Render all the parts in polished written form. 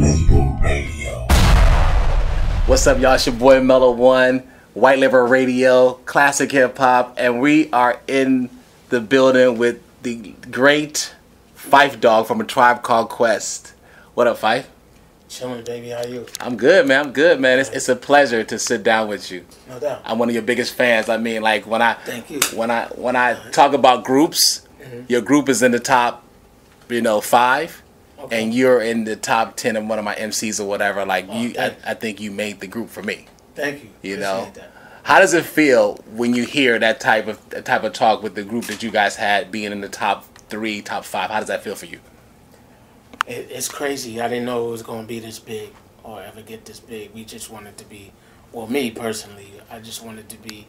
Label Radio. What's up, y'all? It's your boy Melloe Won, White Label Radio, classic hip hop, and we are in the building with the great Phife Dawg from A Tribe Called Quest. What up, Phife? Chilling, baby. How are you? I'm good, man. I'm good, man. It's a pleasure to sit down with you. No doubt. I'm one of your biggest fans. I mean, like when I talk about groups, your group is in the top, you know, 5. Okay. And you're in the top 10 of one of my MCs or whatever. Like I think you made the group for me. Thank you. You know, that. How does it feel when you hear that type of talk with the group that you guys had being in the top 3, top 5? How does that feel for you? It's crazy. I didn't know it was going to be this big or ever get this big. We just wanted to be, well, me personally, I just wanted to be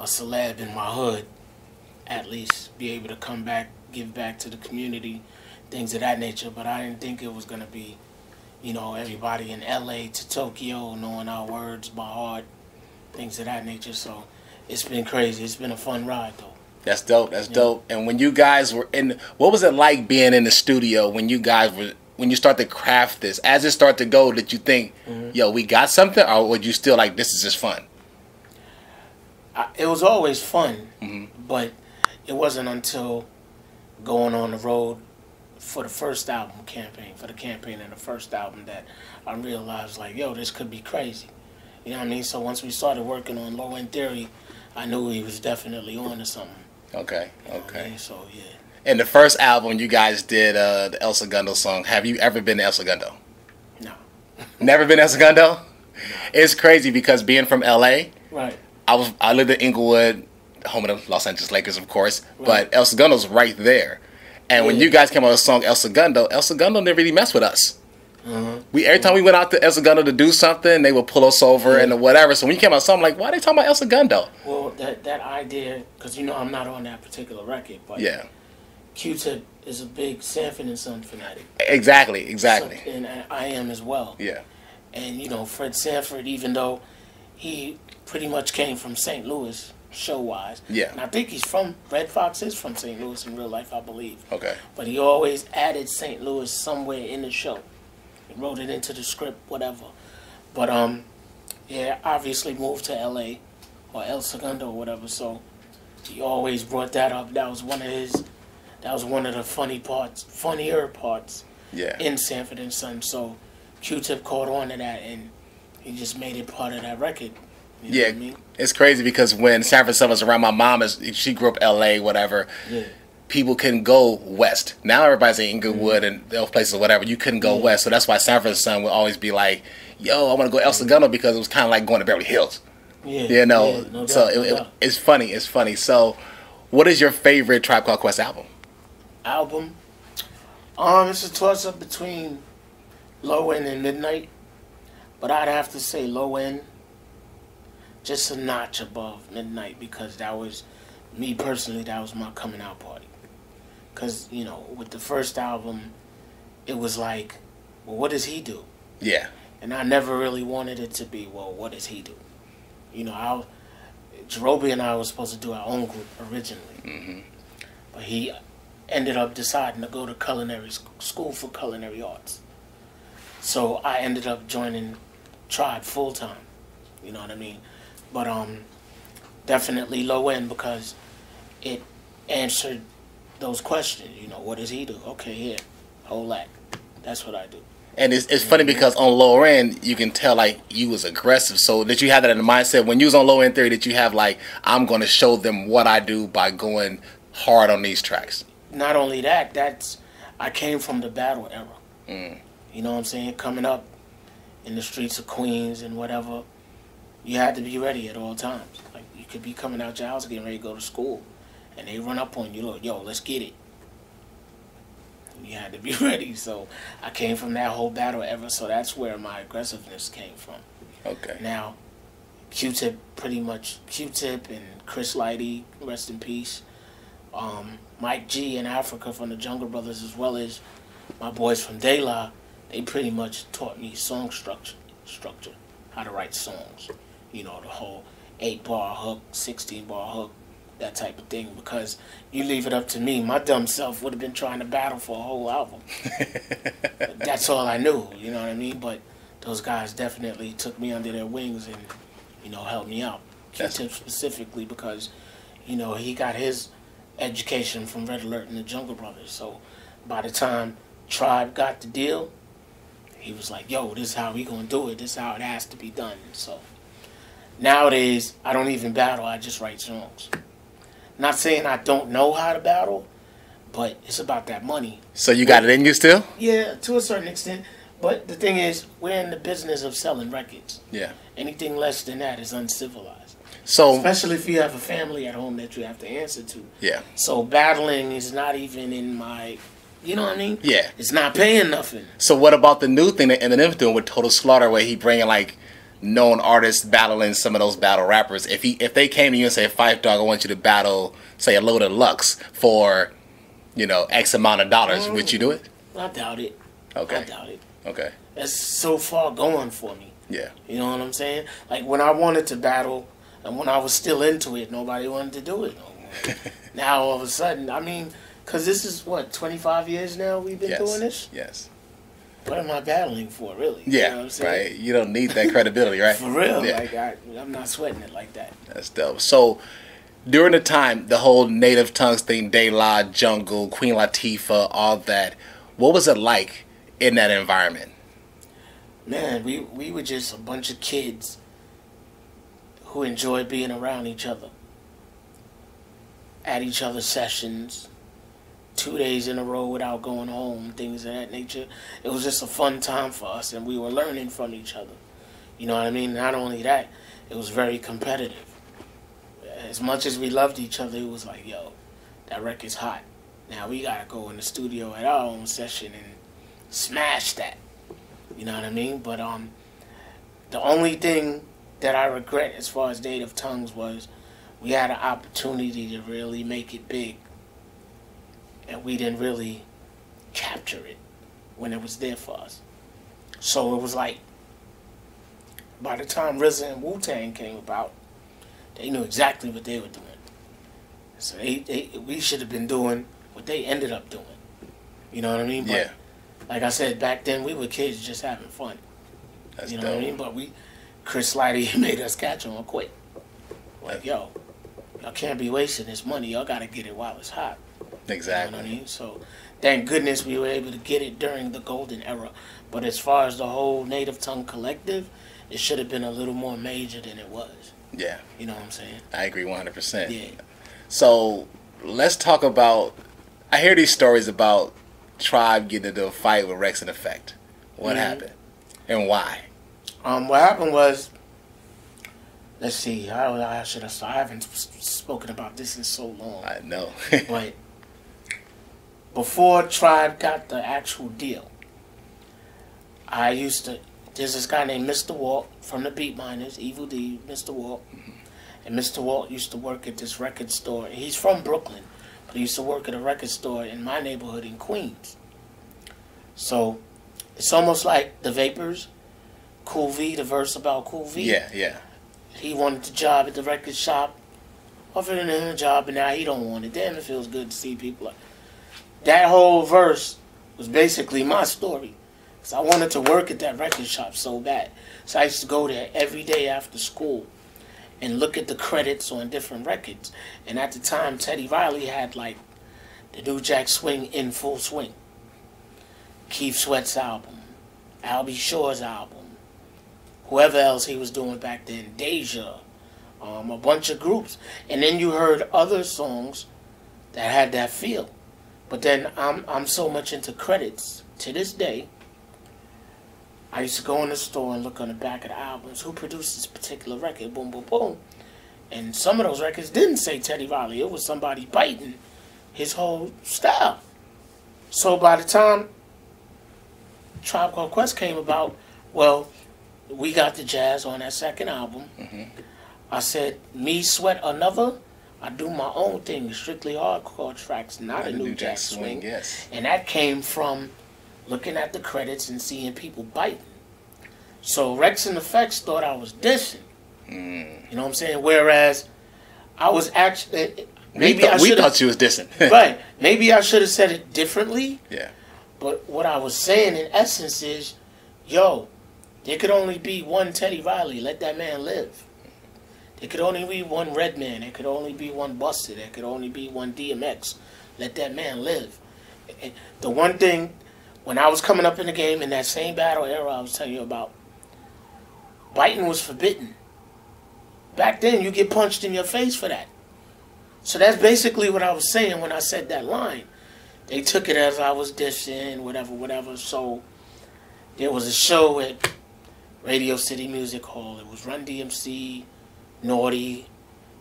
a celeb in my hood. At least be able to come back, give back to the community. Things of that nature, but I didn't think it was gonna be, you know, everybody in LA to Tokyo knowing our words by heart, things of that nature. So it's been crazy. It's been a fun ride though. That's dope. That's dope. And when you guys were in, what was it like being in the studio when you guys were, when you start to craft this, as it started to go, did you think, yo, we got something, or would you still like, this is just fun? It was always fun, but it wasn't until going on the road for the first album campaign, for the campaign and the first album, that I realized, like, yo, this could be crazy. You know what I mean? So once we started working on Low End Theory, I knew he was definitely on to something. Okay, you know what I mean? So, yeah. And the first album you guys did, the El Segundo song. Have you ever been to El Segundo? No. Never been to El Segundo? No. It's crazy because being from L.A., right. I lived in Inglewood, home of the Los Angeles Lakers, of course, but El Segundo's right there. And when you guys came out with the song El Segundo never really messed with us. We every time we went out to El Segundo to do something, they would pull us over and whatever. So when you came out, I'm like, why are they talking about El Segundo? Well, that idea, because you know I'm not on that particular record, but Q-Tip is a big Sanford and Son fanatic. Exactly, exactly. So, and I am as well. Yeah. And you know Fred Sanford, even though he pretty much came from St. Louis. Show-wise. Yeah. And I think he's from, Red Fox is from St. Louis in real life, I believe. Okay. But he always added St. Louis somewhere in the show. He wrote it into the script, whatever. But, yeah, obviously moved to L.A. or El Segundo or whatever, so he always brought that up. That was one of his, that was one of the funnier parts in Sanford & Son. So Q-Tip caught on to that, and he just made it part of that record. You know what I mean? It's crazy because when Sanford & Son was around, my mom, she grew up L.A., whatever, people couldn't go west. Now everybody's in Inglewood and those places or whatever. You couldn't go west, so that's why Sanford & Son would always be like, yo, I want to go El Segundo, because it was kind of like going to Beverly Hills. Yeah, you know? Yeah, no doubt, so it's funny, it's funny. So what is your favorite Tribe Called Quest album? It's a toss-up between Low End and Midnight, but I'd have to say Low End. Just a notch above Midnight, because that was, me personally, that was my coming out party. Because, you know, with the first album, it was like, well, what does he do? Yeah. And I never really wanted it to be, well, what does he do? You know, Jarobi and I were supposed to do our own group originally. But he ended up deciding to go to culinary school for culinary arts. So I ended up joining Tribe full time. You know what I mean? But definitely Low End, because it answered those questions. You know, what does he do? Okay, yeah, whole lot. That's what I do. And it's funny because on Low End, you can tell, like, you was aggressive. So did you have that in the mindset when you was on Low End Theory? Did you have, like, I'm going to show them what I do by going hard on these tracks? Not only that, that's, I came from the battle era. You know what I'm saying? Coming up in the streets of Queens and whatever. You had to be ready at all times. Like, you could be coming out your house getting ready to go to school, and they run up on you, like, yo, let's get it. And you had to be ready. So I came from that whole battle ever, so that's where my aggressiveness came from. Okay. Now, Q-Tip, pretty much Q-Tip and Chris Lighty, rest in peace. Mike G in Africa from the Jungle Brothers, as well as my boys from De La, they pretty much taught me song structure, how to write songs. You know, the whole 8-bar hook, 16-bar hook, that type of thing. Because you leave it up to me, my dumb self would have been trying to battle for a whole album. That that's all I knew, you know what I mean? But those guys definitely took me under their wings and, you know, helped me out. Q-Tip specifically because, you know, he got his education from Red Alert and the Jungle Brothers. So by the time Tribe got the deal, he was like, yo, this is how we gonna do it. This is how it has to be done. So nowadays, I don't even battle. I just write songs. Not saying I don't know how to battle, but it's about that money. So you got it in you still? Yeah, to a certain extent. But the thing is, we're in the business of selling records. Yeah. Anything less than that is uncivilized. So especially if you have a family at home that you have to answer to. Yeah. So battling is not even in my, you know what I mean? Yeah. It's not paying nothing. So what about the new thing that Eminem's doing with Total Slaughter, where he bringing like known artists battling some of those battle rappers? If they came to you and say, Phife Dawg, I want you to battle, say, a load of Lux for, you know, X amount of dollars, would you do it? I doubt it. Okay. I doubt it. Okay. That's so far gone for me. Yeah. You know what I'm saying? Like, when I wanted to battle and when I was still into it, nobody wanted to do it no more. Now, all of a sudden, I mean, because this is, what, 25 years now we've been doing this? Yes. What am I battling for, really? Yeah, you know what I'm saying? Right. You don't need that credibility, right? For real. Yeah. Like, I'm not sweating it like that. That's dope. So, during the time, the whole Native Tongues thing, De La, Jungle, Queen Latifah, all that, what was it like in that environment? Man, we were just a bunch of kids who enjoyed being around each other. At each other's sessions, 2 days in a row without going home, things of that nature. It was just a fun time for us, and we were learning from each other. You know what I mean? Not only that, it was very competitive. As much as we loved each other, it was like, yo, that record's hot. Now we gotta go in the studio at our own session and smash that. You know what I mean? But the only thing that I regret as far as Native Tongues was we had an opportunity to really make it big, and we didn't really capture it when it was there for us. So it was like, by the time RZA and Wu-Tang came about, they knew exactly what they were doing. So we should have been doing what they ended up doing. You know what I mean? But yeah. Like I said, back then we were kids just having fun. That's dope. You know what I mean? But Chris Lighty made us catch him quick. Like, yo, y'all can't be wasting this money. Y'all got to get it while it's hot. Exactly. You know what I mean? So thank goodness we were able to get it during the golden era. But as far as the whole Native Tongue collective, it should have been a little more major than it was. Yeah. You know what I'm saying? I agree 100%. Yeah. So let's talk about, I hear these stories about Tribe getting into a fight with Wreckx-N-Effect. What happened and why? What happened was, let's see, how should I start? I haven't spoken about this in so long. I know. But before Tribe got the actual deal, there's this guy named Mr. Walt from the Beat Miners, Evil D, Mr. Walt. And Mr. Walt used to work at this record store. He's from Brooklyn. I used to work at a record store in my neighborhood in Queens. So it's almost like The Vapors, Cool V, the verse about Cool V. Yeah, yeah. He wanted the job at the record shop, offered him a job, and now he don't want it. Damn, it feels good to see people. That whole verse was basically my story. Because I wanted to work at that record shop so bad. So I used to go there every day after school and look at the credits on different records. And at the time, Teddy Riley had, like, the New Jack Swing in full swing. Keith Sweat's album, Albie Shore's album, whoever else he was doing back then, Deja, a bunch of groups. And then you heard other songs that had that feel. But then I'm so much into credits to this day. I used to go in the store and look on the back of the albums, who produced this particular record, boom, boom, boom. And some of those records didn't say Teddy Riley. It was somebody biting his whole style. So by the time Tribe Called Quest came about, well, we got the jazz on that second album. I said, me sweat another, I do my own thing, strictly hardcore tracks, not a new jack swing. Yes. And that came from looking at the credits and seeing people biting. So Wreckx-N-Effect thought I was dissing. You know what I'm saying? Whereas I was actually, maybe I should have. We thought you was dissing. Right. Maybe I should have said it differently. Yeah. But what I was saying in essence is, yo, there could only be one Teddy Riley. Let that man live. There could only be one Redman. There could only be one Busta. There could only be one DMX. Let that man live. And the one thing, when I was coming up in the game, in that same battle era I was telling you about, biting was forbidden. Back then, you get punched in your face for that. So that's basically what I was saying when I said that line. They took it as I was dissing, whatever, whatever. So there was a show at Radio City Music Hall. It was Run DMC, Naughty,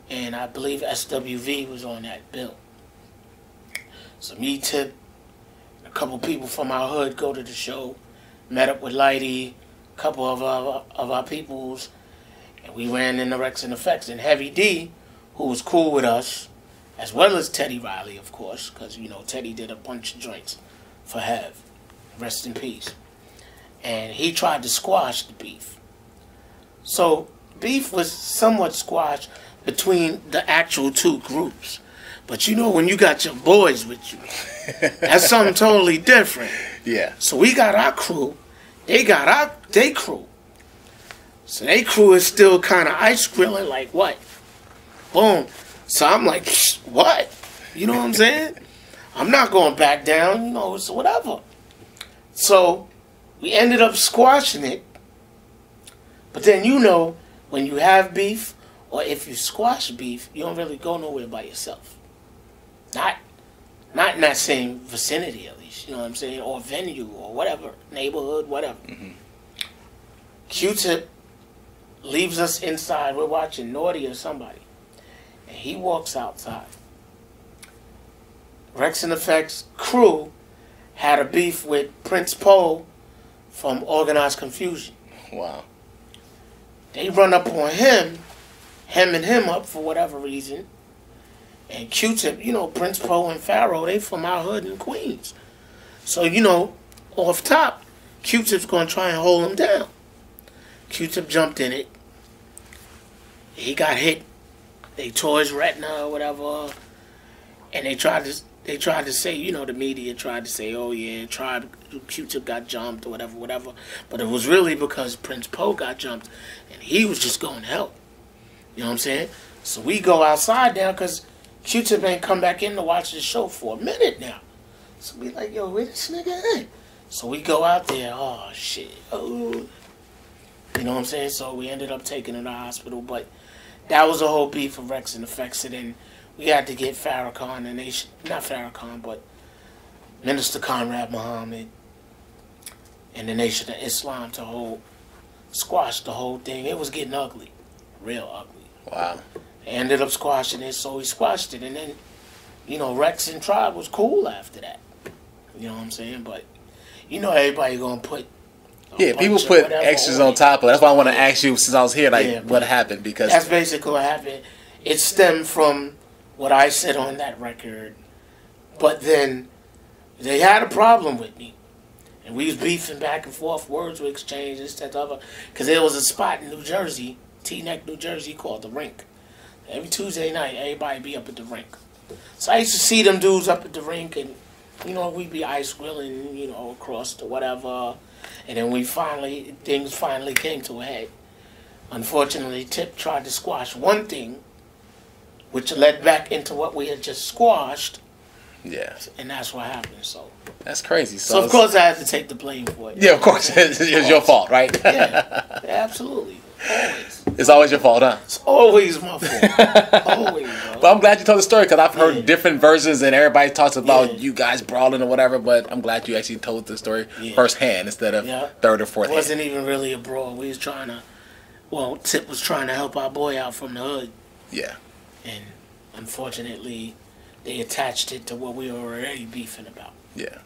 and I believe SWV was on that bill. So me, Tip, a couple people from our hood go to the show, met up with Lighty, a couple of our peoples, and we ran in the Wreckx-N-Effect. And Heavy D, who was cool with us, as well as Teddy Riley, of course, because, you know, Teddy did a bunch of joints for Hev, rest in peace. And he tried to squash the beef. So beef was somewhat squashed between the actual two groups. But you know, when you got your boys with you, that's something totally different. Yeah. So we got our crew. They got their crew. So their crew is still kind of ice grilling, like, what? Boom. So I'm like, what? You know what I'm saying? I'm not going back down, you know, it's whatever. So we ended up squashing it. But then, you know, when you have beef, or if you squash beef, you don't really go nowhere by yourself. Not in that same vicinity, at least, you know what I'm saying, or venue, or whatever, neighborhood, whatever. Mm-hmm. Q-Tip leaves us inside. We're watching Naughty or somebody, and he walks outside. Wreckx-N-Effect's crew had a beef with Prince Po from Organized Confusion. Wow. They run up on him up for whatever reason. And Q-Tip, you know, Prince Po and Pharaoh, they from our hood in Queens. So, you know, off top, Q-Tip's going to try and hold him down. Q-Tip jumped in it. He got hit. They tore his retina or whatever. And they tried to say, you know, the media tried to say, oh, yeah, Q-Tip got jumped or whatever, whatever. But it was really because Prince Po got jumped, and he was just going to help. You know what I'm saying? So we go outside now because Q-Tip ain't come back in to watch the show for a minute now. So we like, yo, where this nigga at? So we go out there, oh, shit. Oh. You know what I'm saying? So we ended up taking him to the hospital. But that was a whole beef of Wreckx-N-Effect. So then we had to get Farrakhan and Nation, not Farrakhan, but Minister Conrad Muhammad and the Nation of Islam to squash the whole thing. It was getting ugly. Real ugly. Wow. Ended up squashing it, so he squashed it. And then, you know, Wreckx and Tribe was cool after that. You know what I'm saying? But, you know, everybody going to put... Yeah, people put X's on top of it. That's why I want to ask you, since I was here, like, yeah, what happened? Because that's basically what happened. It stemmed from what I said on that record. But then they had a problem with me. And we was beefing back and forth. Words were exchanged, this, that, the other. Because there was a spot in New Jersey, Teaneck, New Jersey, called The Rink. Every Tuesday night, everybody be up at the rink. So I used to see them dudes up at the rink, and, you know, we'd be ice grilling, you know, across the whatever. And then things finally came to a head. Unfortunately, Tip tried to squash one thing, which led back into what we had just squashed. Yeah. And that's what happened, so. That's crazy. So of course, I had to take the blame for it. Yeah, of course. It's your fault, right? Yeah, absolutely. Always. It's always your fault, huh? It's always my fault. Always, bro. But I'm glad you told the story because I've heard different versions and everybody talks about you guys brawling or whatever, but I'm glad you actually told the story firsthand instead of third or fourth. It wasn't even really a brawl. We was trying to, well, Tip was trying to help our boy out from the hood. Yeah. And unfortunately, they attached it to what we were already beefing about. Yeah.